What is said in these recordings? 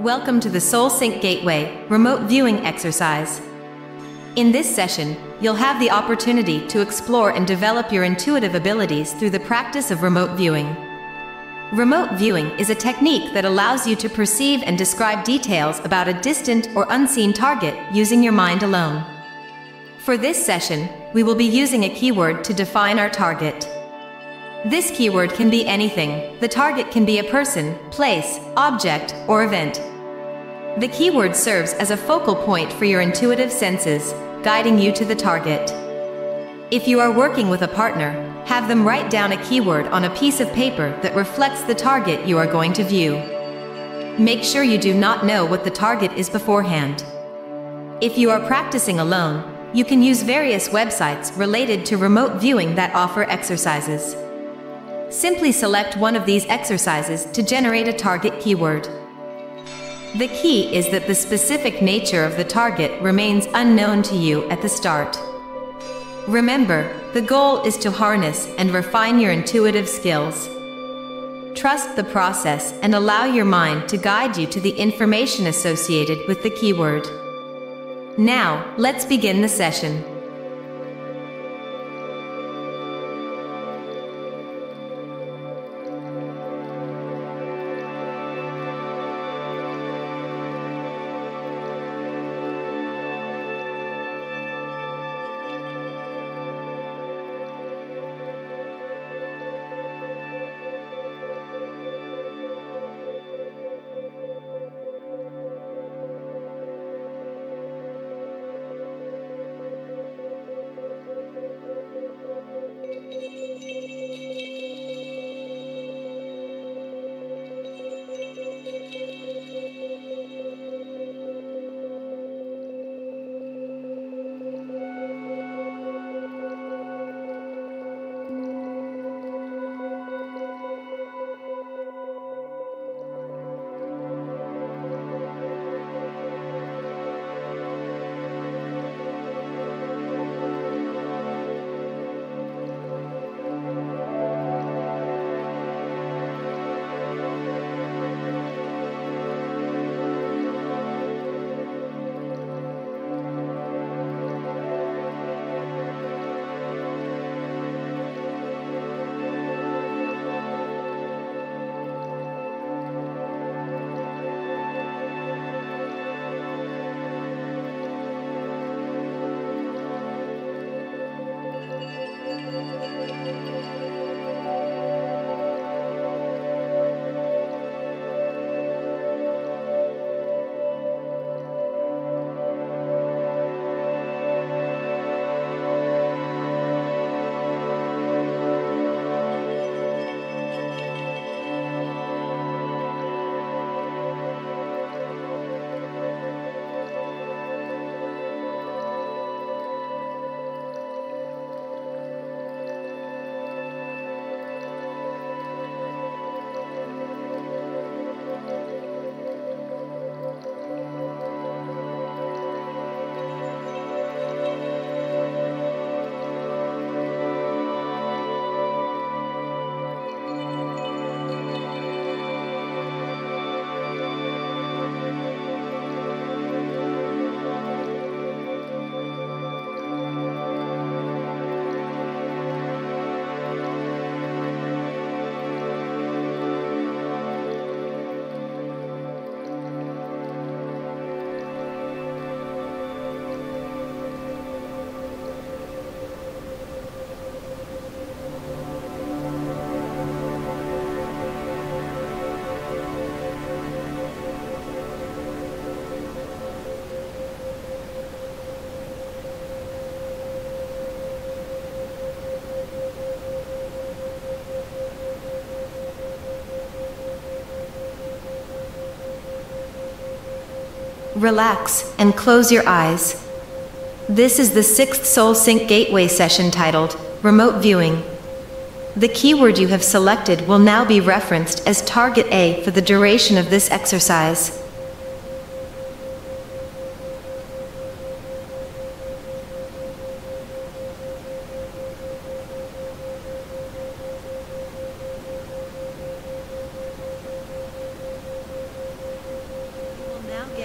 Welcome to the Soul Sync Gateway remote viewing exercise. In this session, you'll have the opportunity to explore and develop your intuitive abilities through the practice of remote viewing. Remote viewing is a technique that allows you to perceive and describe details about a distant or unseen target using your mind alone. For this session, we will be using a keyword to define our target. This keyword can be anything. The target can be a person, place, object, or event. The keyword serves as a focal point for your intuitive senses, guiding you to the target. If you are working with a partner, have them write down a keyword on a piece of paper that reflects the target you are going to view. Make sure you do not know what the target is beforehand. If you are practicing alone, you can use various websites related to remote viewing that offer exercises. Simply select one of these exercises to generate a target keyword. The key is that the specific nature of the target remains unknown to you at the start. Remember, the goal is to harness and refine your intuitive skills. Trust the process and allow your mind to guide you to the information associated with the keyword. Now, let's begin the session. Relax and close your eyes. This is the 6th Soul Sync Gateway session titled Remote Viewing. The keyword you have selected will now be referenced as Target A for the duration of this exercise.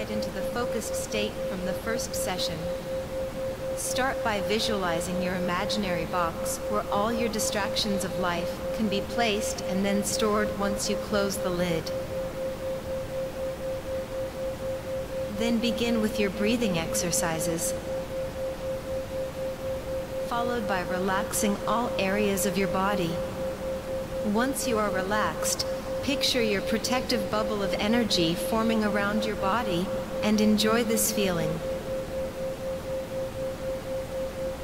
insight into the focused state from the first session. Start by visualizing your imaginary box where all your distractions of life can be placed and then stored once you close the lid. Then begin with your breathing exercises, followed by relaxing all areas of your body. Once you are relaxed, picture your protective bubble of energy forming around your body and enjoy this feeling.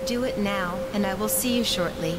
Do it now, and I will see you shortly.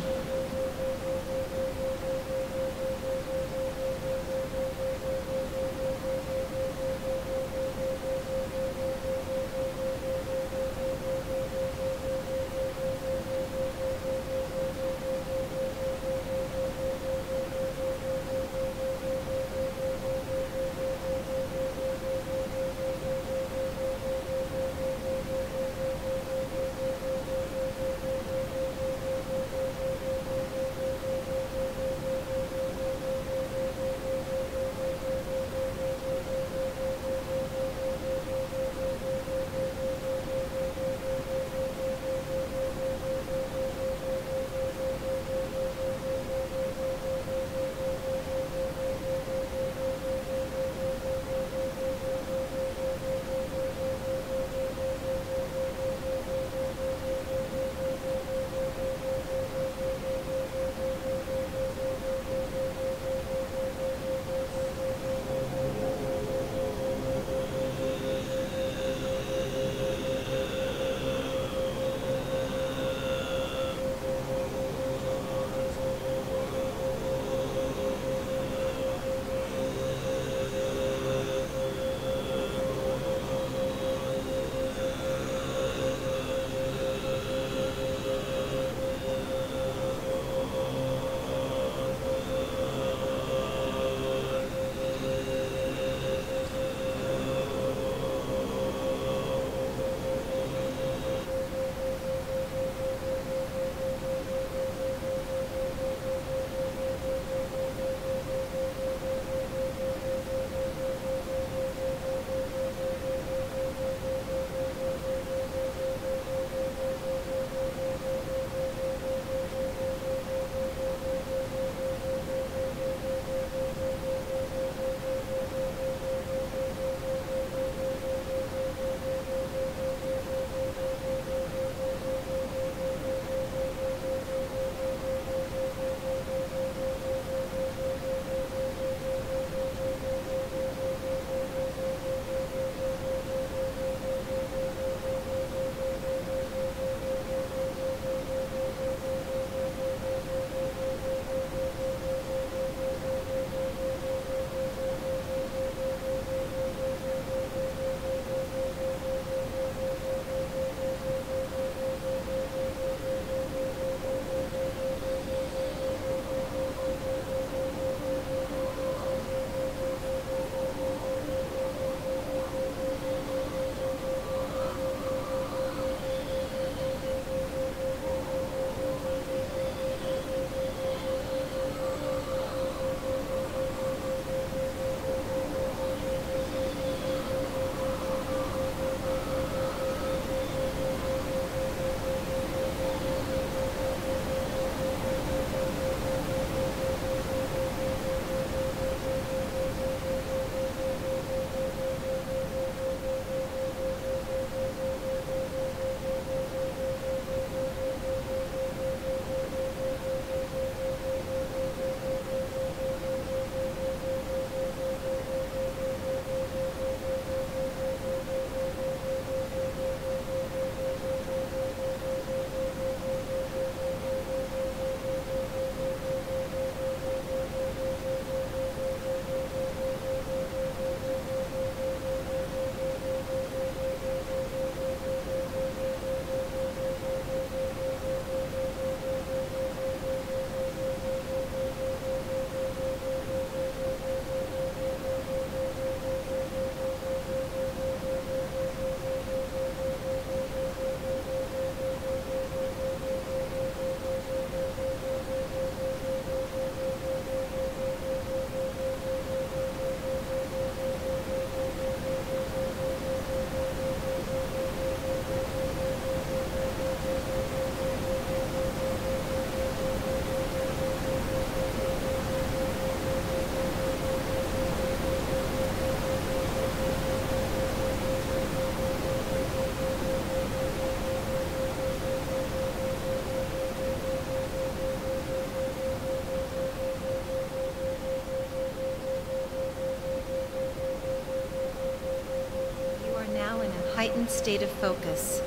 heightened state of focus.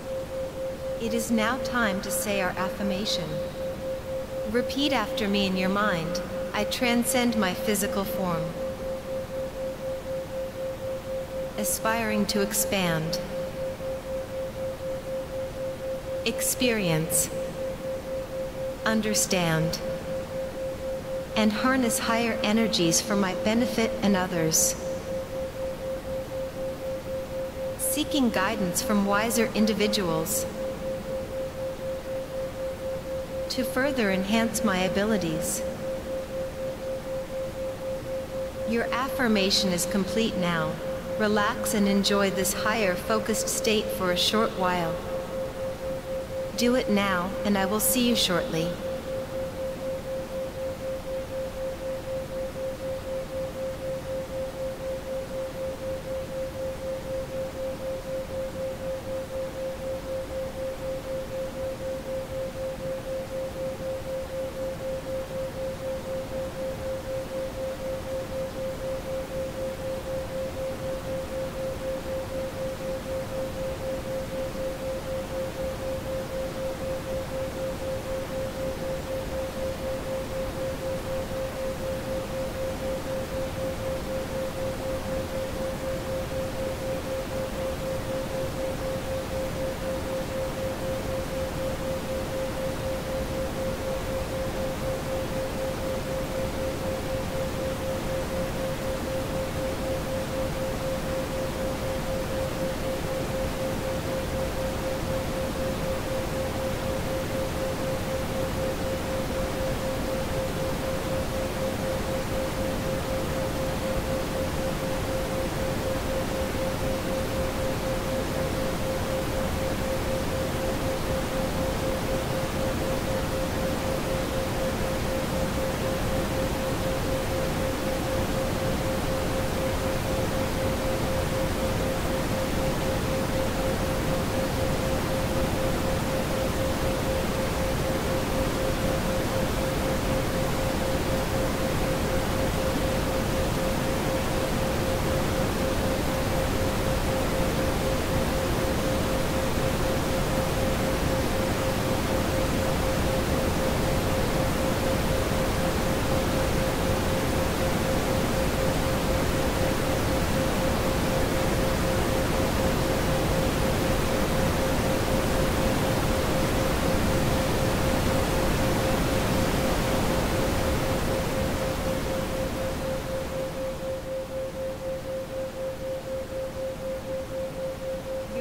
It is now time to say our affirmation. Repeat after me in your mind, I transcend my physical form. Aspiring to expand. Experience. Understand. And harness higher energies for my benefit and others. Seeking guidance from wiser individuals to further enhance my abilities. Your affirmation is complete now. Relax and enjoy this higher focused state for a short while. Do it now, and I will see you shortly.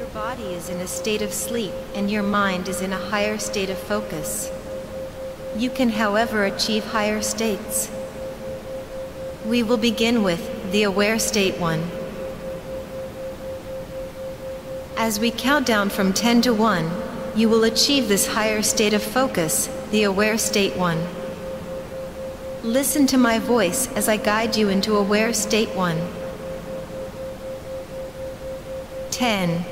Your body is in a state of sleep, and your mind is in a higher state of focus. You can, however, achieve higher states. We will begin with the aware state 1. As we count down from 10 to 1, you will achieve this higher state of focus, the aware state 1. Listen to my voice as I guide you into aware state 1. 10.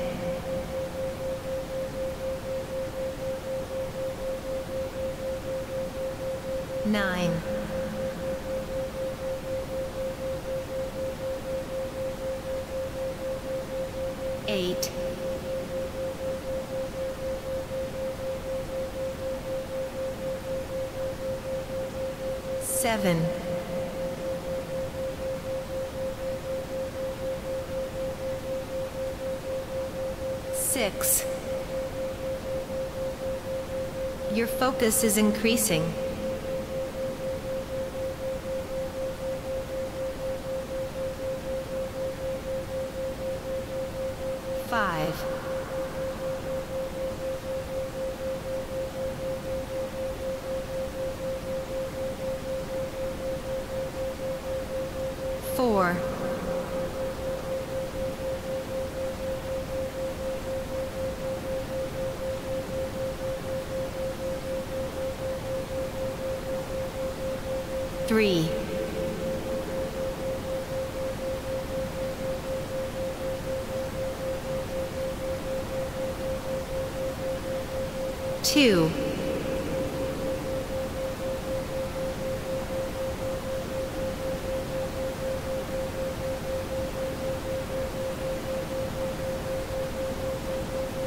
9. 8. 7. 6. Your focus is increasing. 5. 4. 3. 2.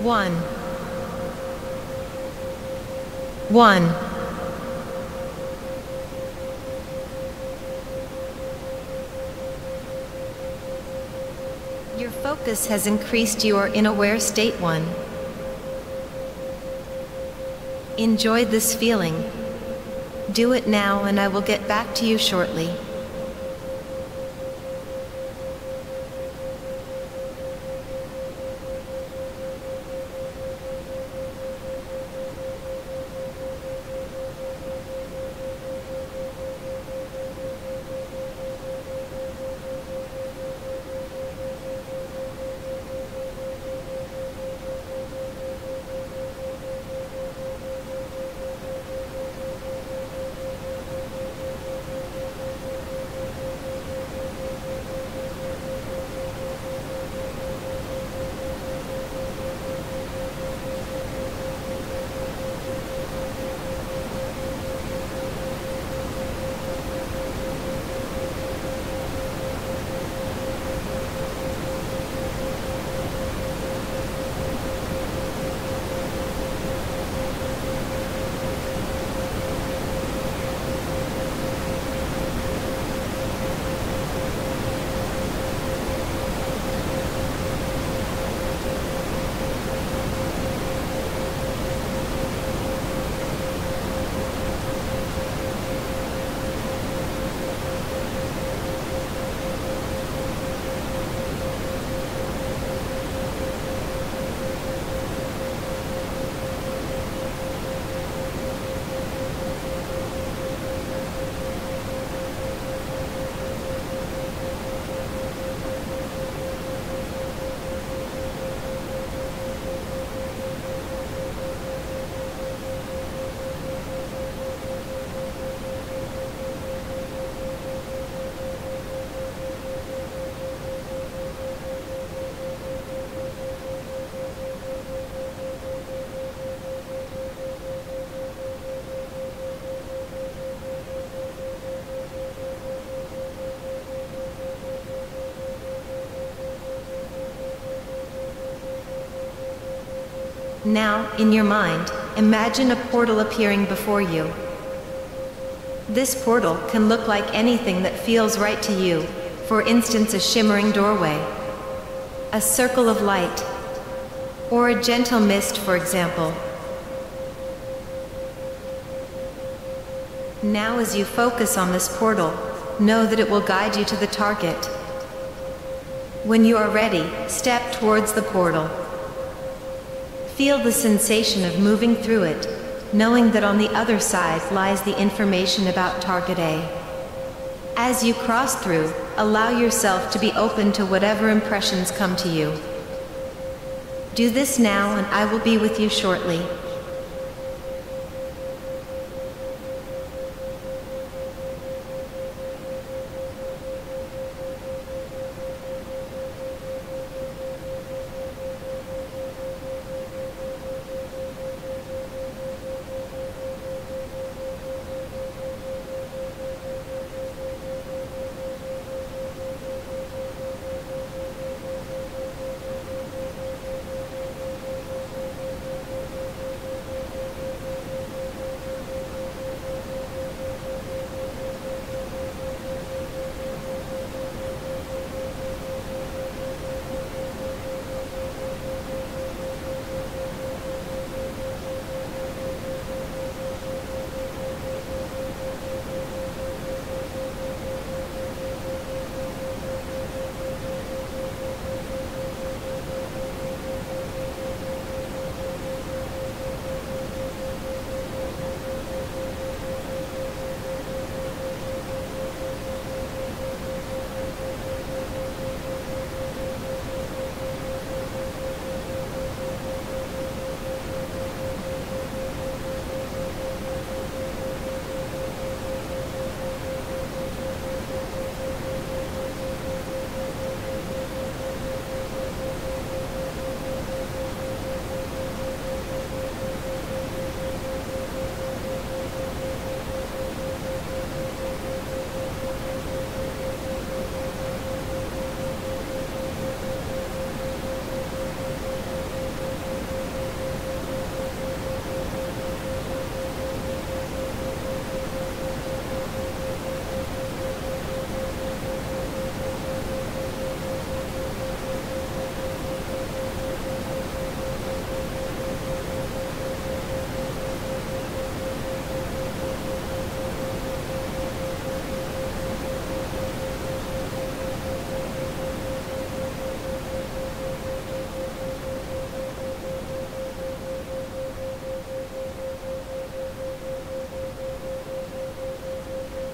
Your focus has increased. You are in aware state 1. Enjoy this feeling. Do it now and I will get back to you shortly. Now, in your mind, imagine a portal appearing before you. This portal can look like anything that feels right to you, for instance a shimmering doorway, a circle of light, or a gentle mist, for example. Now as you focus on this portal, know that it will guide you to the target. When you are ready, step towards the portal. Feel the sensation of moving through it, knowing that on the other side lies the information about Target A. As you cross through, allow yourself to be open to whatever impressions come to you. Do this now and I will be with you shortly.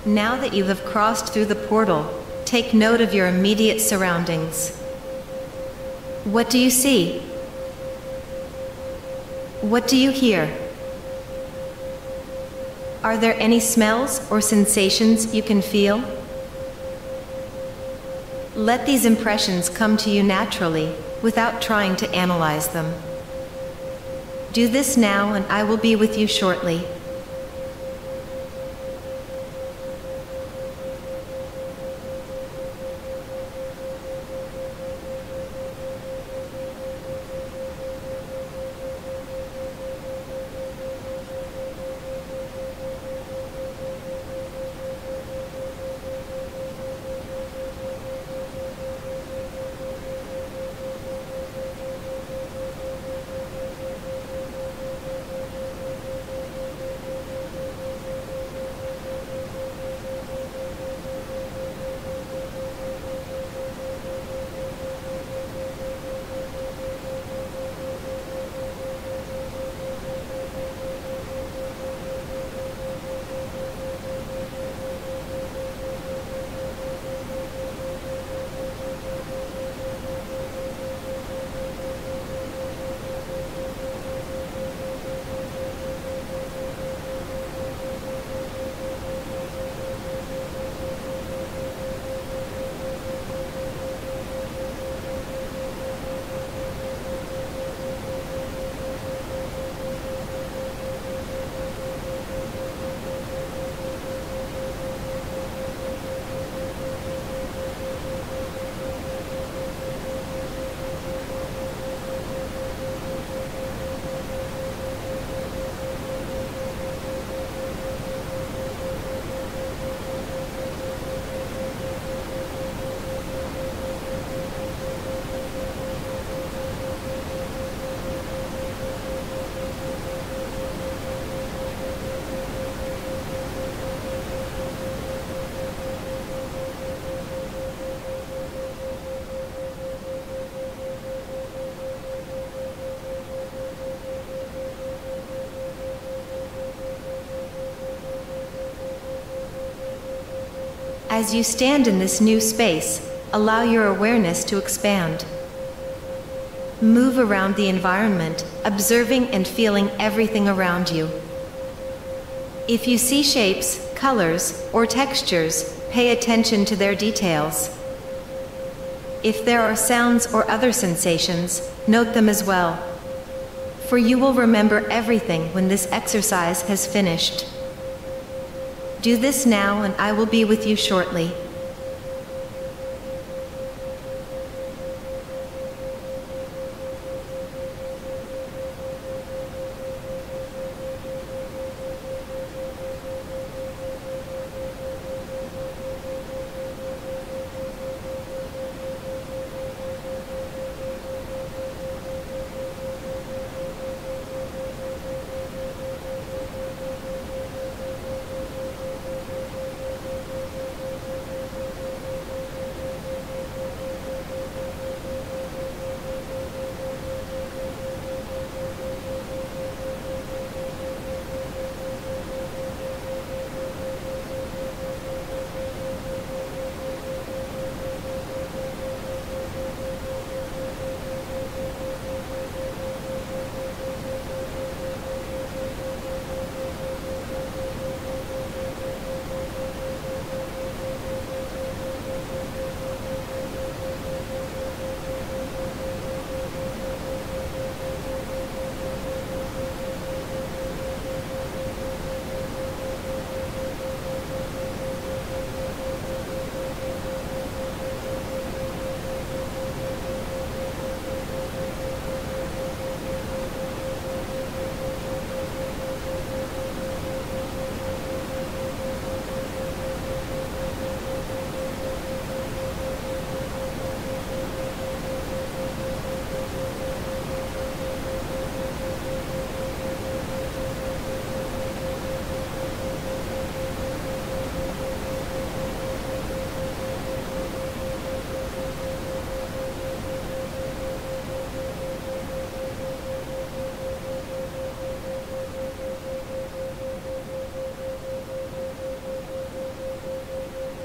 Now that you have crossed through the portal, take note of your immediate surroundings. What do you see? What do you hear? Are there any smells or sensations you can feel? Let these impressions come to you naturally, without trying to analyze them. Do this now, and I will be with you shortly. As you stand in this new space, allow your awareness to expand. Move around the environment, observing and feeling everything around you. If you see shapes, colors, or textures, pay attention to their details. If there are sounds or other sensations, note them as well, for you will remember everything when this exercise has finished. Do this now, and I will be with you shortly.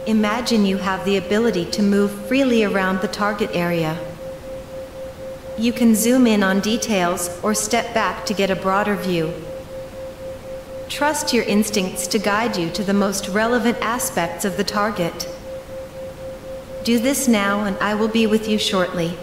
Imagine you have the ability to move freely around the target area. You can zoom in on details or step back to get a broader view. Trust your instincts to guide you to the most relevant aspects of the target. Do this now and I will be with you shortly.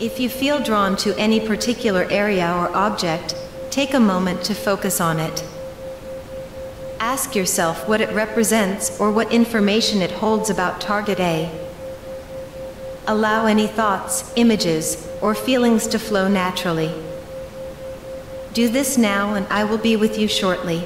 If you feel drawn to any particular area or object, take a moment to focus on it. Ask yourself what it represents or what information it holds about target A. Allow any thoughts, images, or feelings to flow naturally. Do this now and I will be with you shortly.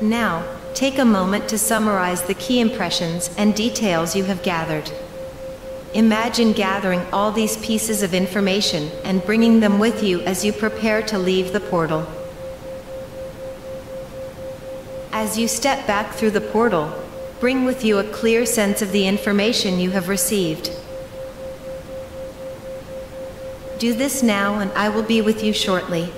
Now, take a moment to summarize the key impressions and details you have gathered. Imagine gathering all these pieces of information and bringing them with you as you prepare to leave the portal. As you step back through the portal, bring with you a clear sense of the information you have received. Do this now and I will be with you shortly.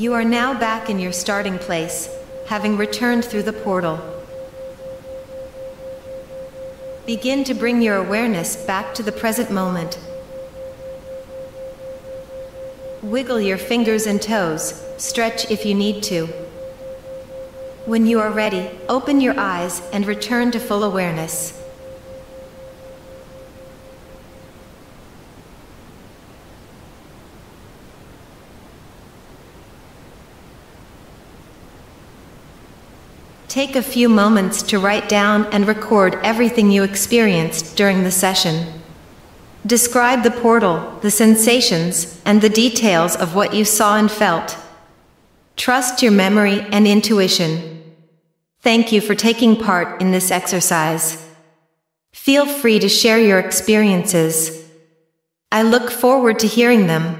You are now back in your starting place, having returned through the portal. Begin to bring your awareness back to the present moment. Wiggle your fingers and toes, stretch if you need to. When you are ready, open your eyes and return to full awareness. Take a few moments to write down and record everything you experienced during the session. Describe the portal, the sensations, and the details of what you saw and felt. Trust your memory and intuition. Thank you for taking part in this exercise. Feel free to share your experiences. I look forward to hearing them.